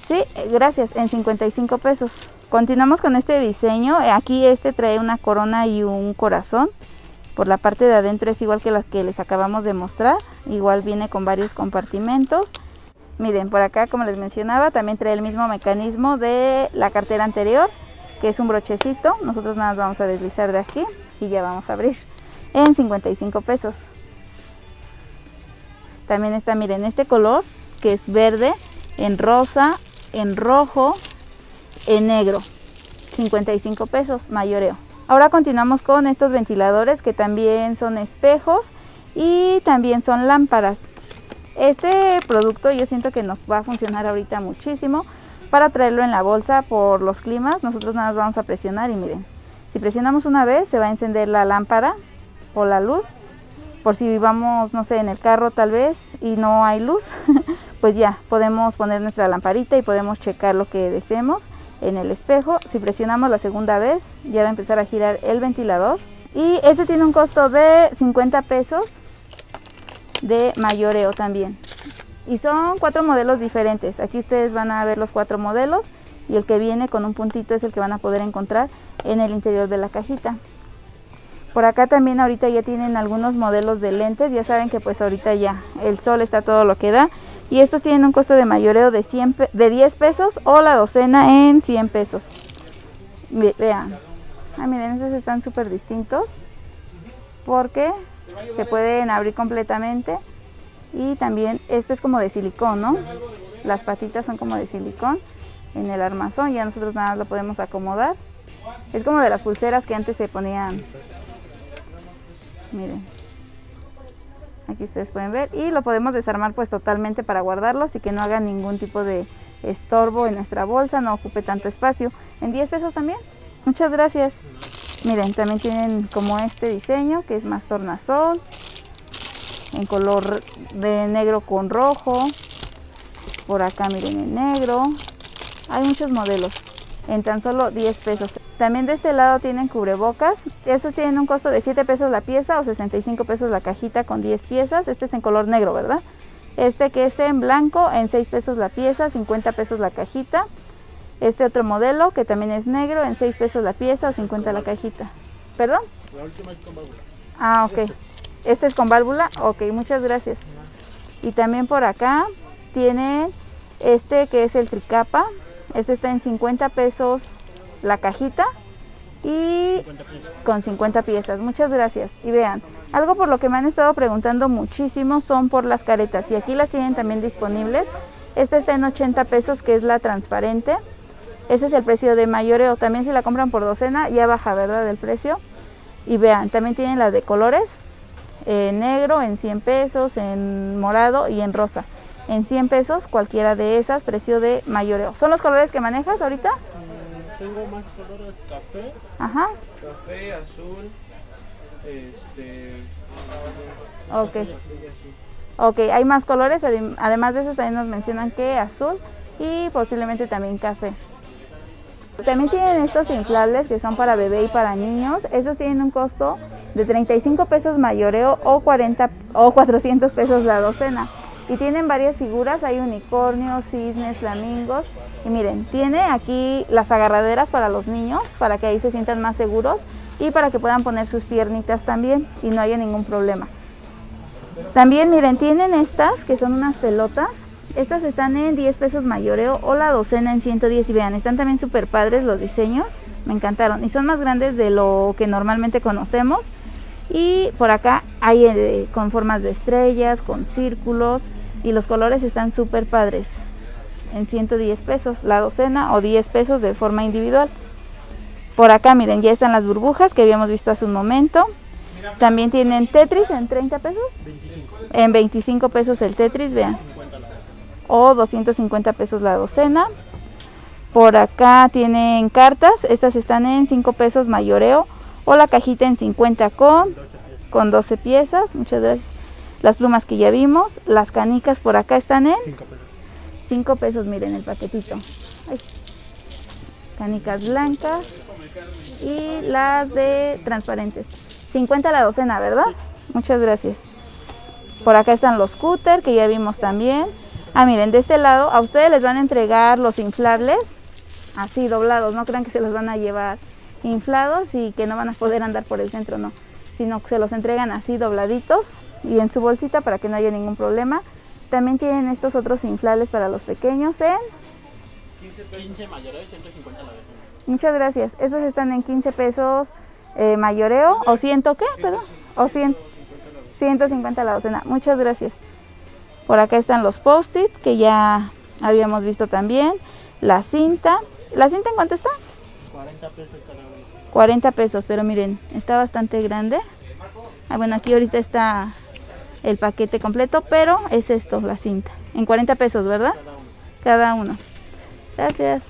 Sí, gracias, en cincuenta y cinco pesos. Continuamos con este diseño. Aquí este trae una corona y un corazón. Por la parte de adentro es igual que las que les acabamos de mostrar. Igual viene con varios compartimentos. Miren, por acá, como les mencionaba, también trae el mismo mecanismo de la cartera anterior, que es un brochecito. Nosotros nada más vamos a deslizar de aquí y ya vamos a abrir. En cincuenta y cinco pesos. También está, miren, este color que es verde, en rosa, en rojo, en negro, cincuenta y cinco pesos, mayoreo. Ahora continuamos con estos ventiladores que también son espejos y también son lámparas. Este producto yo siento que nos va a funcionar ahorita muchísimo para traerlo en la bolsa por los climas. Nosotros nada más vamos a presionar y miren, si presionamos una vez se va a encender la lámpara o la luz. Por si vivamos, no sé, en el carro tal vez y no hay luz, pues ya podemos poner nuestra lamparita y podemos checar lo que deseemos en el espejo. Si presionamos la segunda vez ya va a empezar a girar el ventilador. Y este tiene un costo de cincuenta pesos de mayoreo también. Y son cuatro modelos diferentes. Aquí ustedes van a ver los cuatro modelos y el que viene con un puntito es el que van a poder encontrar en el interior de la cajita. Por acá también ahorita ya tienen algunos modelos de lentes. Ya saben que pues ahorita ya el sol está todo lo que da. Y estos tienen un costo de mayoreo de, cien, de diez pesos o la docena en cien pesos. Vean. Ah, miren, estos están súper distintos porque se pueden abrir completamente. Y también este es como de silicón, ¿no? Las patitas son como de silicón en el armazón. Ya nosotros nada más lo podemos acomodar. Es como de las pulseras que antes se ponían. Miren. Aquí ustedes pueden ver y lo podemos desarmar pues totalmente para guardarlos y que no haga ningún tipo de estorbo en nuestra bolsa, no ocupe tanto espacio. En diez pesos también. Muchas gracias. Miren, también tienen como este diseño que es más tornasol, en color de negro con rojo. Por acá miren en negro. Hay muchos modelos en tan solo diez pesos. También de este lado tienen cubrebocas. Estos tienen un costo de siete pesos la pieza o sesenta y cinco pesos la cajita con diez piezas. Este es en color negro, ¿verdad? Este que es en blanco en seis pesos la pieza, cincuenta pesos la cajita. Este otro modelo que también es negro en seis pesos la pieza o cincuenta la cajita. ¿Perdón? La última es con válvula. Ah, ok. Este es con válvula, ok, muchas gracias. Y también por acá tienen este que es el tricapa, este está en cincuenta pesos la cajita y con cincuenta piezas, muchas gracias. Y vean, algo por lo que me han estado preguntando muchísimo son por las caretas, y aquí las tienen también disponibles. Esta está en ochenta pesos, que es la transparente. Ese es el precio de mayoreo, también si la compran por docena ya baja, ¿verdad?, el precio. Y vean, también tienen las de colores, en negro en cien pesos, en morado y en rosa. En cien pesos cualquiera de esas, precio de mayoreo. ¿Son los colores que manejas ahorita? Tengo más colores, café, ajá, café, azul, este... Okay. Ok, hay más colores, además de esos también nos mencionan que azul y posiblemente también café. También tienen estos inflables que son para bebé y para niños. Estos tienen un costo de treinta y cinco pesos mayoreo o cuarenta o cuatrocientos pesos la docena. Y tienen varias figuras, hay unicornios, cisnes, flamingos. Y miren, tiene aquí las agarraderas para los niños, para que ahí se sientan más seguros y para que puedan poner sus piernitas también y no haya ningún problema. También miren, tienen estas que son unas pelotas. Estas están en diez pesos mayoreo o la docena en ciento diez. Y vean, están también súper padres los diseños, me encantaron. Y son más grandes de lo que normalmente conocemos. Y por acá hay eh, con formas de estrellas, con círculos. Y los colores están súper padres. En ciento diez pesos la docena o diez pesos de forma individual. Por acá miren, ya están las burbujas que habíamos visto hace un momento. También tienen Tetris en treinta pesos. En veinticinco pesos el Tetris, vean. O doscientos cincuenta pesos la docena. Por acá tienen cartas. Estas están en cinco pesos mayoreo. O la cajita en cincuenta con, con doce piezas. Muchas gracias. Las plumas que ya vimos. Las canicas por acá están en cinco pesos. Miren el paquetito. Ay. Canicas blancas. Y las de transparentes. cincuenta la docena, ¿verdad? Muchas gracias. Por acá están los cúter, que ya vimos también. Ah, miren, de este lado a ustedes les van a entregar los inflables así doblados. No crean que se los van a llevar inflados y que no van a poder andar por el centro, no. Sino que se los entregan así dobladitos y en su bolsita para que no haya ningún problema. También tienen estos otros inflables para los pequeños en... quince mayoreo y ciento cincuenta la docena. Muchas gracias. Estos están en quince pesos... Eh, mayoreo o ciento qué, perdón, o cien, ciento cincuenta la docena, muchas gracias. Por acá están los post-it que ya habíamos visto también, la cinta, ¿la cinta en cuánto está? cuarenta pesos cada uno. cuarenta pesos, pero miren, está bastante grande. Ah, bueno, aquí ahorita está el paquete completo, pero es esto, la cinta, en cuarenta pesos, ¿verdad? Cada uno. Cada uno. Gracias.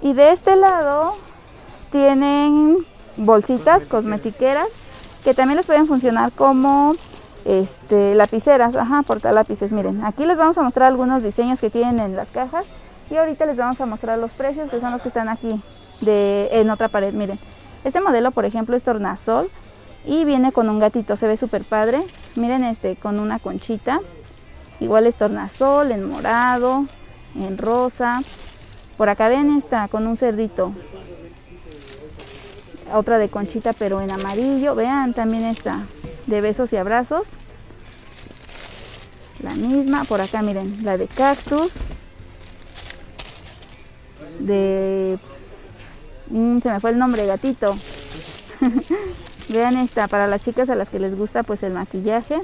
Y de este lado... tienen bolsitas cosmetiqueras que también les pueden funcionar como este, lapiceras, ajá, portalápices. Miren, aquí les vamos a mostrar algunos diseños que tienen en las cajas y ahorita les vamos a mostrar los precios, que son los que están aquí de, en otra pared. Miren, este modelo por ejemplo es tornasol y viene con un gatito, se ve súper padre. Miren este, con una conchita, igual es tornasol, en morado, en rosa. Por acá ven esta con un cerdito. Otra de conchita pero en amarillo. Vean también esta de besos y abrazos. La misma. Por acá miren la de cactus. De... Mm, se me fue el nombre, gatito. Vean esta para las chicas a las que les gusta pues el maquillaje.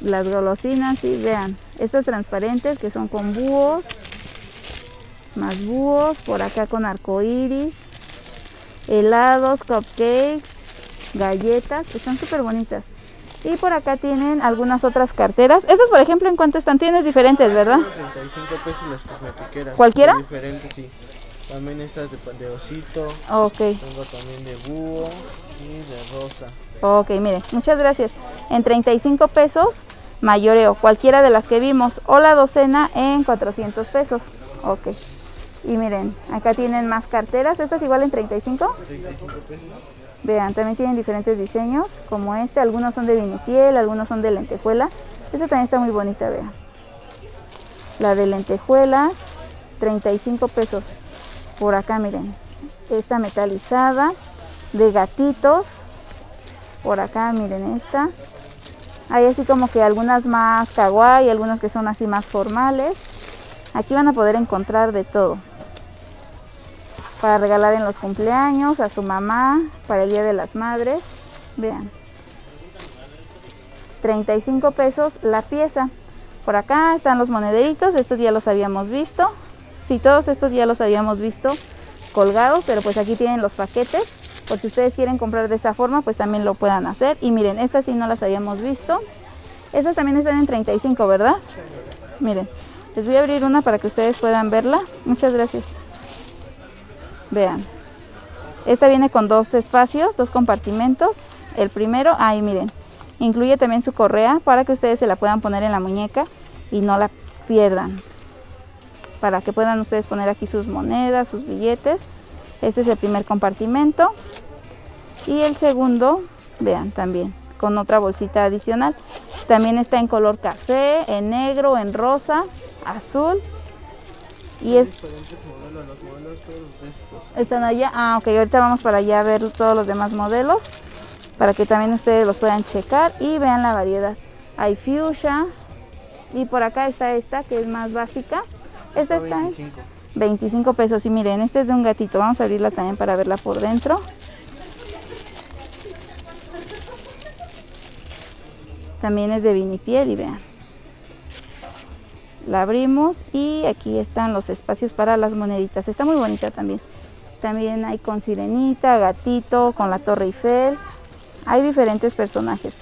Las golosinas, sí, vean. Estas transparentes que son con búhos. Más búhos. Por acá con arcoiris. Helados, cupcakes, galletas, que están súper bonitas. Y por acá tienen algunas otras carteras. Estas, por ejemplo, ¿en cuánto están? Tienes diferentes, ¿verdad? treinta y cinco pesos las cosmetiqueras. ¿Cualquiera? Diferentes, sí. También estas de, de osito. Ok. Tengo también de búho y de rosa. Ok, miren, muchas gracias. En treinta y cinco pesos mayoreo, cualquiera de las que vimos, o la docena en cuatrocientos pesos. Ok. Y miren, acá tienen más carteras. ¿Estas igual en treinta y cinco? Vean, también tienen diferentes diseños, como este. Algunos son de vinipiel, algunos son de lentejuela. Esta también está muy bonita, vean. La de lentejuelas, treinta y cinco pesos. Por acá, miren, esta metalizada. de gatitos. Por acá miren esta. Hay así como que algunas más kawaii, algunas que son así más formales. Aquí van a poder encontrar de todo. Para regalar en los cumpleaños, a su mamá, para el Día de las Madres. Vean. treinta y cinco pesos la pieza. Por acá están los monederitos, estos ya los habíamos visto. Sí, todos estos ya los habíamos visto colgados, pero pues aquí tienen los paquetes. Por si ustedes quieren comprar de esta forma, pues también lo puedan hacer. Y miren, estas sí no las habíamos visto. Estas también están en treinta y cinco, ¿verdad? Miren, les voy a abrir una para que ustedes puedan verla. Muchas gracias. Vean. Esta viene con dos espacios, dos compartimentos. El primero, ahí miren, incluye también su correa para que ustedes se la puedan poner en la muñeca y no la pierdan. Para que puedan ustedes poner aquí sus monedas, sus billetes. Este es el primer compartimento. Y el segundo, vean también, con otra bolsita adicional. También está en color café, en negro, en rosa, azul. Y es... modelos, los modelos estos. Están allá. Ah, ok, ahorita vamos para allá a ver todos los demás modelos. Para que también ustedes los puedan checar y vean la variedad. Hay fuchsia. Y por acá está esta que es más básica. Esta está en veinticinco pesos. Y miren, este es de un gatito. Vamos a abrirla también para verla por dentro. También es de vinipiel y vean. La abrimos y aquí están los espacios para las moneditas. Está muy bonita también. También hay con sirenita, gatito, con la Torre Eiffel. Hay diferentes personajes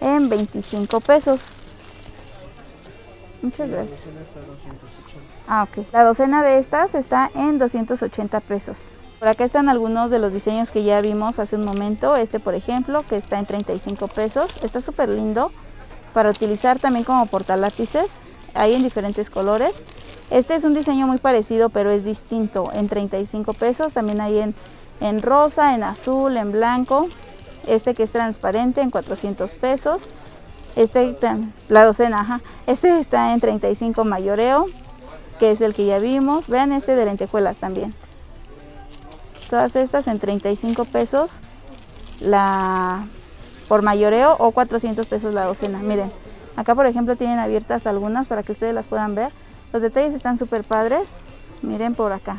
en veinticinco pesos. Muchas gracias. Ah, ok. La docena de estas está en doscientos ochenta pesos. Por acá están algunos de los diseños que ya vimos hace un momento. Este, por ejemplo, que está en treinta y cinco pesos. Está súper lindo para utilizar también como portalápices. Hay en diferentes colores. Este es un diseño muy parecido, pero es distinto. En treinta y cinco pesos. También hay en, en rosa, en azul, en blanco. Este que es transparente en cuatrocientos pesos. Este, la docena, ajá. Este está en treinta y cinco mayoreo, que es el que ya vimos. Vean este de lentejuelas también. Todas estas en treinta y cinco pesos la, por mayoreo o cuatrocientos pesos la docena. Miren, acá por ejemplo tienen abiertas algunas para que ustedes las puedan ver. Los detalles están súper padres. Miren por acá,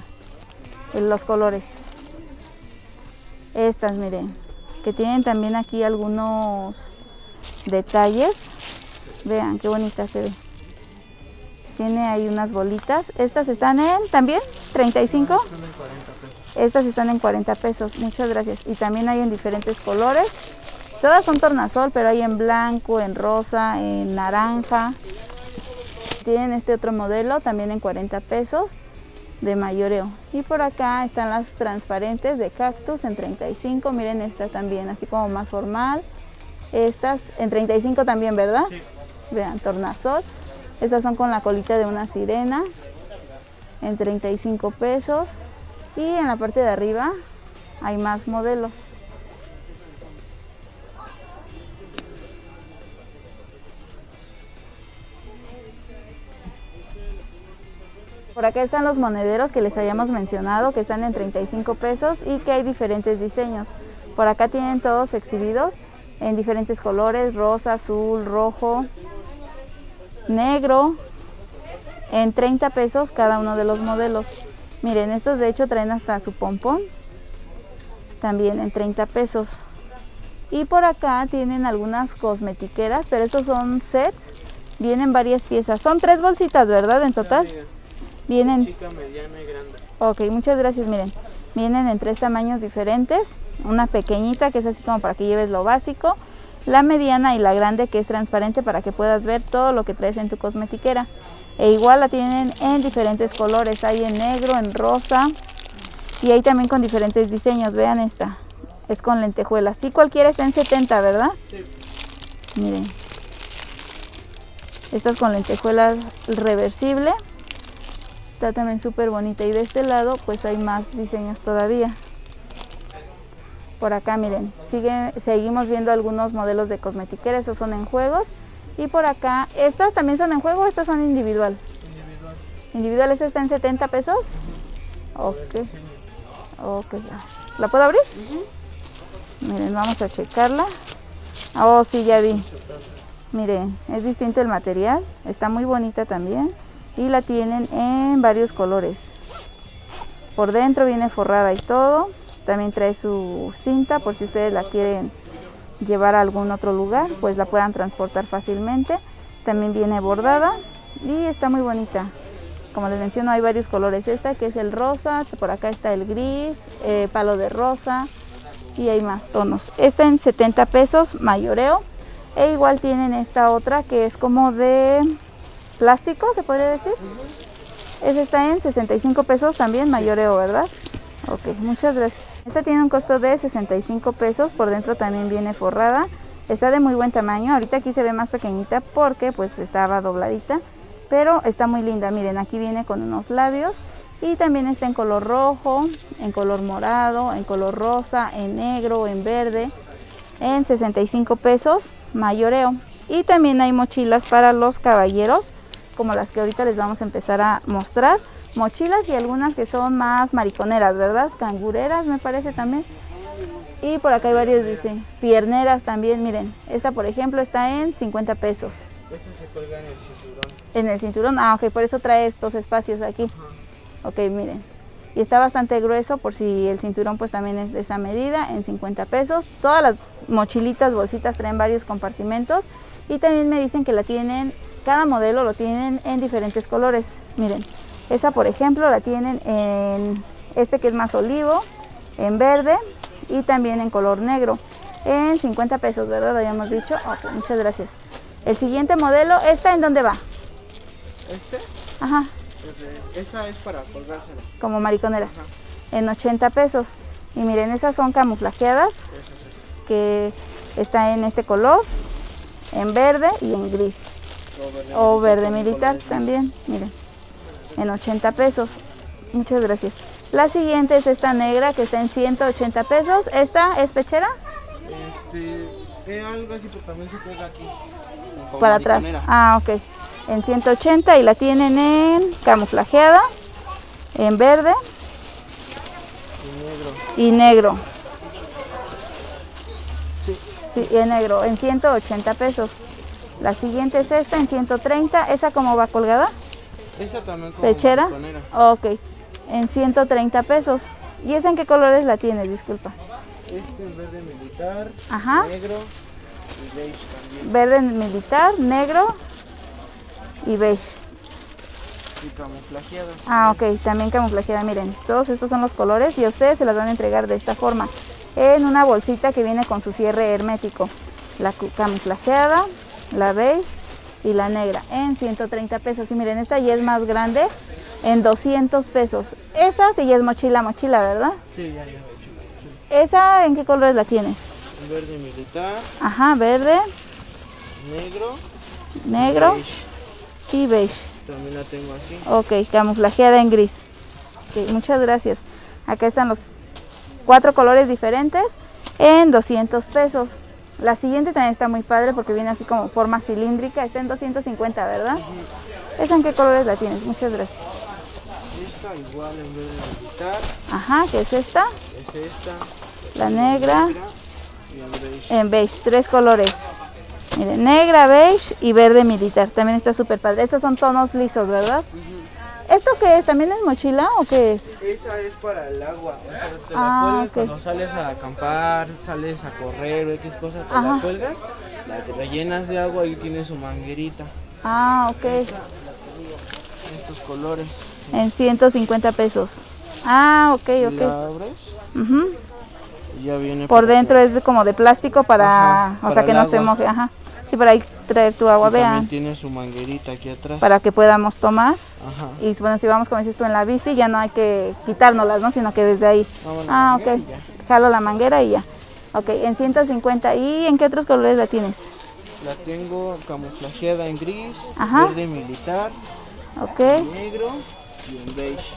los colores. Estas, miren, que tienen también aquí algunos detalles. Vean qué bonita se ve. Tiene ahí unas bolitas. Estas están en también treinta y cinco. Estas están en cuarenta pesos. Muchas gracias. Y también hay en diferentes colores. Todas son tornasol, pero hay en blanco, en rosa, en naranja. Tienen este otro modelo también en cuarenta pesos de mayoreo. Y por acá están las transparentes de cactus en treinta y cinco. Miren esta también, así como más formal. Estas en treinta y cinco también, ¿verdad? Sí. Vean, tornasol. Estas son con la colita de una sirena en treinta y cinco pesos. Y en la parte de arriba hay más modelos. Por acá están los monederos que les habíamos mencionado, que están en treinta y cinco pesos y que hay diferentes diseños. Por acá tienen todos exhibidos en diferentes colores, rosa, azul, rojo, negro, en treinta pesos cada uno de los modelos. Miren, estos de hecho traen hasta su pompón, también en treinta pesos. Y por acá tienen algunas cosmetiqueras, pero estos son sets, vienen varias piezas. Son tres bolsitas, ¿verdad? En total. Vienen, chica, mediana y grande. Ok, muchas gracias. Miren, vienen en tres tamaños diferentes. Una pequeñita que es así como para que lleves lo básico. La mediana y la grande que es transparente para que puedas ver todo lo que traes en tu cosmetiquera. E igual la tienen en diferentes colores. Hay en negro, en rosa. Y hay también con diferentes diseños. Vean esta. Es con lentejuelas. Sí, cualquiera está en setenta, ¿verdad? Sí. Miren. Esta es con lentejuelas reversible. Está también súper bonita. Y de este lado pues hay más diseños todavía. Por acá miren, sigue, seguimos viendo algunos modelos de cosmetiquera. Esos son en juegos. Y por acá, ¿estas también son en juego o estas son individual? Individual. Individual, ¿esta está en setenta pesos? Uh-huh. Ok. Ok. ¿La puedo abrir? Uh-huh. Miren, vamos a checarla. Oh, sí, ya vi. Miren, es distinto el material. Está muy bonita también. Y la tienen en varios colores. Por dentro viene forrada y todo. También trae su cinta por si ustedes la quieren llevar a algún otro lugar, pues la puedan transportar fácilmente. También viene bordada y está muy bonita. Como les menciono, hay varios colores. Esta que es el rosa, por acá está el gris, eh, palo de rosa y hay más tonos. Esta en setenta pesos, mayoreo. E igual tienen esta otra que es como de plástico, se podría decir. Esta está en sesenta y cinco pesos también, mayoreo, ¿verdad? Ok, muchas gracias. Esta tiene un costo de sesenta y cinco pesos, por dentro también viene forrada. Está de muy buen tamaño, ahorita aquí se ve más pequeñita porque pues estaba dobladita, pero está muy linda. Miren, aquí viene con unos labios y también está en color rojo, en color morado, en color rosa, en negro, en verde, en sesenta y cinco pesos, mayoreo. Y también hay mochilas para los caballeros, como las que ahorita les vamos a empezar a mostrar. Mochilas y algunas que son más mariconeras, ¿verdad? Cangureras me parece también. Y por acá hay varios, dice, pierneras también. Miren, esta por ejemplo está en cincuenta pesos. Eso se cuelga en el cinturón. En el cinturón, ah, ok, por eso trae estos espacios aquí. Uh-huh. Ok, miren. Y está bastante grueso por si el cinturón pues también es de esa medida, en cincuenta pesos. Todas las mochilitas, bolsitas traen varios compartimentos. Y también me dicen que la tienen, cada modelo lo tienen en diferentes colores. Miren, esa por ejemplo la tienen en este que es más olivo, en verde y también en color negro, en cincuenta pesos, ¿verdad? Lo habíamos dicho. Ok, muchas gracias. El siguiente modelo, ¿esta en dónde va? ¿Este? Ajá. Esa es para colgársela. Como mariconera. Ajá. En ochenta pesos. Y miren, esas son camuflajeadas, eso, eso. Que está en este color, en verde y en gris. O verde, o verde militar, militar también, miren. En ochenta pesos. Muchas gracias. La siguiente es esta negra que está en ciento ochenta pesos. ¿Esta es pechera? Este, eh, algo así, pero también se pega aquí. Para atrás. Ah, ok. En ciento ochenta y la tienen en camuflajeada, en verde y negro. Y negro. Sí. Sí, y en negro, en ciento ochenta pesos. La siguiente es esta en ciento treinta. ¿Esa cómo va colgada? Esa también como pechera. Mariconera. Ok. En ciento treinta pesos. ¿Y esa en qué colores la tienes? Disculpa. Este en verde militar, ajá, negro y beige también. Verde militar, negro y beige. Y camuflajeada. Ah, ok, también camuflajeada. Miren, todos estos son los colores y a ustedes se las van a entregar de esta forma. En una bolsita que viene con su cierre hermético. La camuflajeada, la beige y la negra en ciento treinta pesos. Y miren, esta ya es más grande, en doscientos pesos. Esa sí ya es mochila, mochila, ¿verdad? Sí, ya, ya mochila, mochila. ¿Esa en qué colores la tienes? Verde militar. Ajá, verde. Negro. Negro. Beige. Y beige. También la tengo así. Ok, camuflajeada en gris. Ok, muchas gracias. Acá están los cuatro colores diferentes en doscientos pesos. La siguiente también está muy padre porque viene así como forma cilíndrica. Está en doscientos cincuenta, ¿verdad? Uh-huh. ¿Esa en qué colores la tienes? Muchas gracias. Esta igual en verde militar. Ajá, ¿qué es esta? Es esta. La negra. negra y en beige. En beige, tres colores. Miren, negra, beige y verde militar. También está súper padre. Estos son tonos lisos, ¿verdad? Uh-huh. ¿Esto qué es? ¿También es mochila o qué es? Esa es para el agua. O sea, te ah, la cuelgas, okay, cuando sales a acampar, sales a correr o X cosas, te ajá, la cuelgas, la rellenas de agua y tiene su manguerita. Ah, ok. Esta, estos colores. En ciento cincuenta pesos. Ah, ok, ok. ¿La abres? Uh-huh. Ya viene por dentro que... es como de plástico para, ajá, o para sea que no agua. se moje, ajá. Sí, para ahí traer tu agua, y vean. También tiene su manguerita aquí atrás. Para que podamos tomar. Ajá. Y bueno, si vamos, como dices tú, en la bici, ya no hay que quitárnoslas, ¿no? Sino que desde ahí. Ah, ok. Jalo la manguera y ya. Ok, en ciento cincuenta. ¿Y en qué otros colores la tienes? La tengo camuflajeada en gris, ajá, verde militar, okay, en negro y en beige.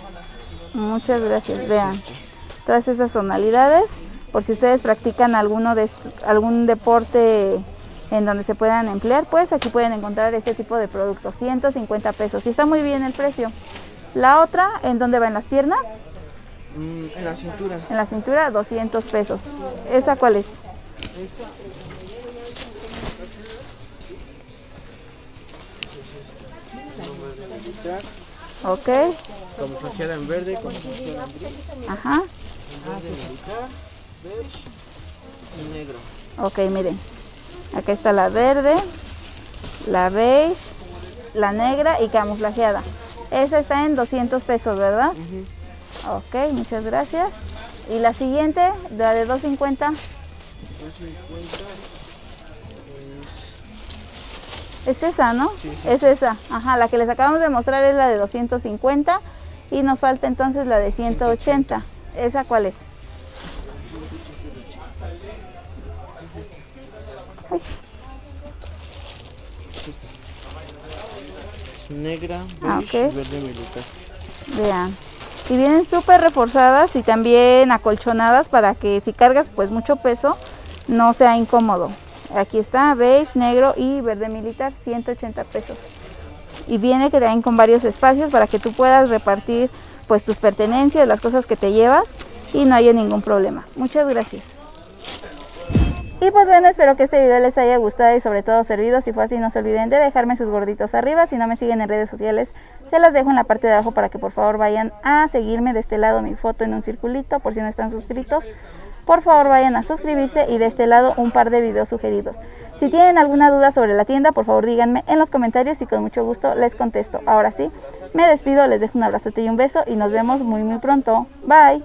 Muchas gracias, sí, vean. Sí. Todas esas tonalidades. Por si ustedes practican alguno de algún deporte en donde se puedan emplear, pues aquí pueden encontrar este tipo de productos, ciento cincuenta pesos. Y está muy bien el precio. La otra, ¿en dónde van las piernas? En la cintura. En la cintura, doscientos pesos. ¿Esa cuál es? Ok. Como facial en verde, como facial en gris. Ajá. Verde militar, beige y negro. Ok, miren. Acá está la verde, la beige, la negra y camuflajeada. Esa está en doscientos pesos, ¿verdad? Uh-huh. Ok, muchas gracias. Y la siguiente, la de doscientos cincuenta. Es esa, ¿no? Sí, sí. Es esa. Ajá, la que les acabamos de mostrar es la de doscientos cincuenta. Y nos falta entonces la de ciento ochenta. ¿Esa cuál es? Ay. Negra, beige, ah, okay. Verde militar. Vean. Y vienen súper reforzadas y también acolchonadas para que si cargas pues mucho peso no sea incómodo. Aquí está beige, negro y verde militar, ciento ochenta pesos. Y viene que traen con varios espacios para que tú puedas repartir pues tus pertenencias, las cosas que te llevas y no haya ningún problema. Muchas gracias. Y pues bueno, espero que este video les haya gustado y sobre todo servido. Si fue así, no se olviden de dejarme sus gorditos arriba. Si no me siguen en redes sociales, se las dejo en la parte de abajo para que por favor vayan a seguirme. De este lado mi foto en un circulito, por si no están suscritos. Por favor vayan a suscribirse y de este lado un par de videos sugeridos. Si tienen alguna duda sobre la tienda, por favor díganme en los comentarios y con mucho gusto les contesto. Ahora sí, me despido, les dejo un abrazote y un beso y nos vemos muy muy pronto. Bye.